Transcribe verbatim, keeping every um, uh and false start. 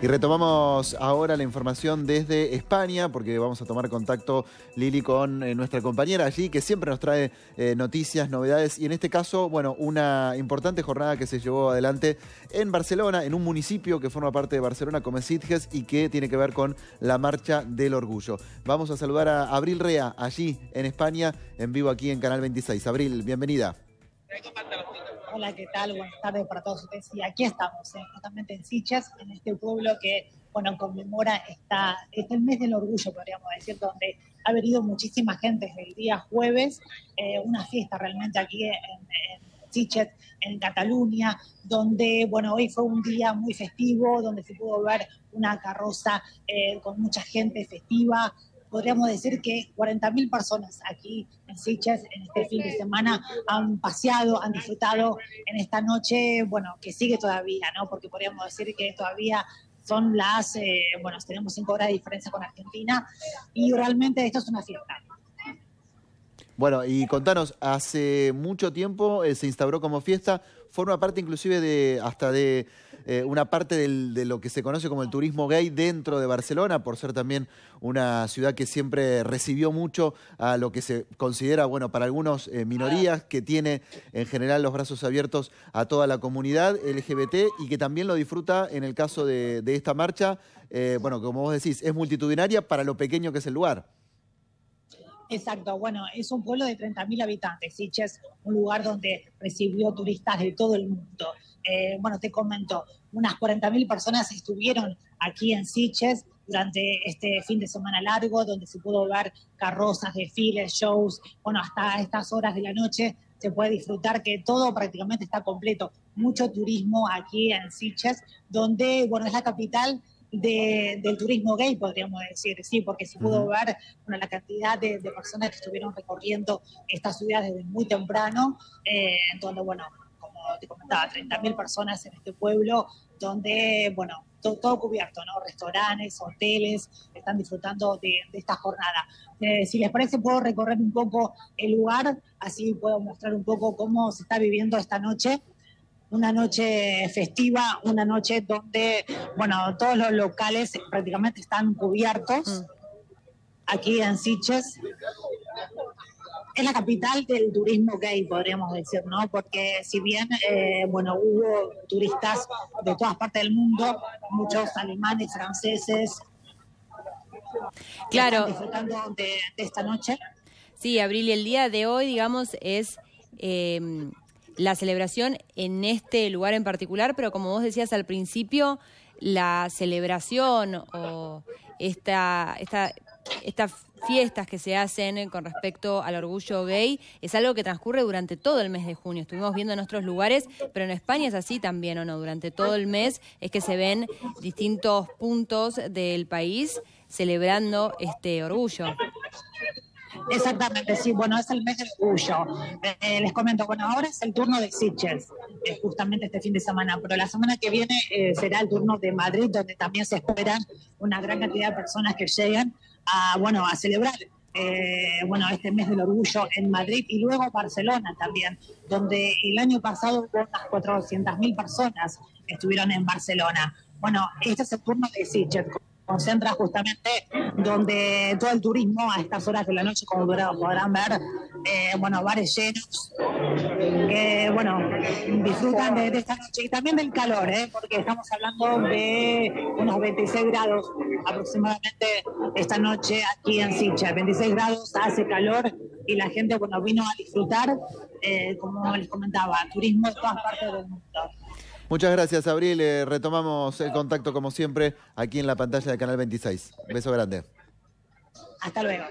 Y retomamos ahora la información desde España, porque vamos a tomar contacto, Lili, con eh, nuestra compañera allí, que siempre nos trae eh, noticias, novedades, y en este caso, bueno, una importante jornada que se llevó adelante en Barcelona, en un municipio que forma parte de Barcelona, como es Sitges, y que tiene que ver con la Marcha del Orgullo. Vamos a saludar a Abril Rea, allí en España, en vivo aquí en Canal veintiséis. Abril, bienvenida. Hola, ¿qué tal? Buenas tardes para todos ustedes. Y aquí estamos, eh, justamente en Sitges, en este pueblo que, bueno, conmemora esta, este mes del orgullo, podríamos decir, donde ha venido muchísima gente desde el día jueves, eh, una fiesta realmente aquí en, en Sitges, en Cataluña, donde, bueno, hoy fue un día muy festivo, donde se pudo ver una carroza eh, con mucha gente festiva. Podríamos decir que cuarenta mil personas aquí en Sitges en este fin de semana han paseado, han disfrutado en esta noche, bueno, que sigue todavía, ¿no? Porque podríamos decir que todavía son las, eh, bueno, tenemos cinco horas de diferencia con Argentina y realmente esto es una fiesta. Bueno, y contanos, hace mucho tiempo eh, se instauró como fiesta, forma parte inclusive de hasta de eh, una parte del, de lo que se conoce como el turismo gay dentro de Barcelona, por ser también una ciudad que siempre recibió mucho a lo que se considera, bueno, para algunos eh, minorías, que tiene en general los brazos abiertos a toda la comunidad L G B T y que también lo disfruta en el caso de, de esta marcha. Eh, bueno, como vos decís, es multitudinaria para lo pequeño que es el lugar. Exacto, bueno, es un pueblo de treinta mil habitantes, Sitges, un lugar donde recibió turistas de todo el mundo. Eh, bueno, te comento, unas cuarenta mil personas estuvieron aquí en Sitges durante este fin de semana largo, donde se pudo ver carrozas, desfiles, shows, bueno, hasta estas horas de la noche se puede disfrutar que todo prácticamente está completo. Mucho turismo aquí en Sitges, donde, bueno, es la capital De, del turismo gay, podríamos decir, sí, porque se pudo ver, bueno, la cantidad de, de personas que estuvieron recorriendo esta ciudad desde muy temprano, eh, donde, bueno, como te comentaba, treinta mil personas en este pueblo, donde, bueno, to, todo cubierto, ¿no? Restaurantes, hoteles, están disfrutando de, de esta jornada. Eh, si les parece, puedo recorrer un poco el lugar, así puedo mostrar un poco cómo se está viviendo esta noche. Una noche festiva, una noche donde, bueno, todos los locales prácticamente están cubiertos aquí en Sitges. Es la capital del turismo gay, podríamos decir, ¿no? Porque si bien, eh, bueno, hubo turistas de todas partes del mundo, muchos alemanes, franceses, claro, que están disfrutando de, de esta noche. Sí, Abril, y el día de hoy, digamos, es... Eh... la celebración en este lugar en particular, pero como vos decías al principio, la celebración o esta, esta, estas fiestas que se hacen con respecto al orgullo gay es algo que transcurre durante todo el mes de junio. Estuvimos viendo en otros lugares, pero en España es así también, ¿o no? Durante todo el mes es que se ven distintos puntos del país celebrando este orgullo. Exactamente, sí, bueno, es el mes del orgullo. Eh, les comento, bueno, ahora es el turno de Sitges, eh, justamente este fin de semana, pero la semana que viene eh, será el turno de Madrid, donde también se esperan una gran cantidad de personas que llegan a, bueno, a celebrar eh, bueno, este mes del orgullo en Madrid, y luego Barcelona también, donde el año pasado hubo unas cuatrocientas mil personas que estuvieron en Barcelona. Bueno, este es el turno de Sitges. Concentra justamente donde todo el turismo a estas horas de la noche, como podrán ver, eh, bueno, bares llenos, que, bueno, disfrutan de, de esta noche y también del calor, ¿eh? Porque estamos hablando de unos veintiséis grados aproximadamente esta noche aquí en Sitges. veintiséis grados, hace calor y la gente, bueno, vino a disfrutar, eh, como les comentaba, turismo de todas partes del mundo. Muchas gracias, Abril. Eh, retomamos el contacto, como siempre, aquí en la pantalla de Canal veintiséis. Beso grande. Hasta luego.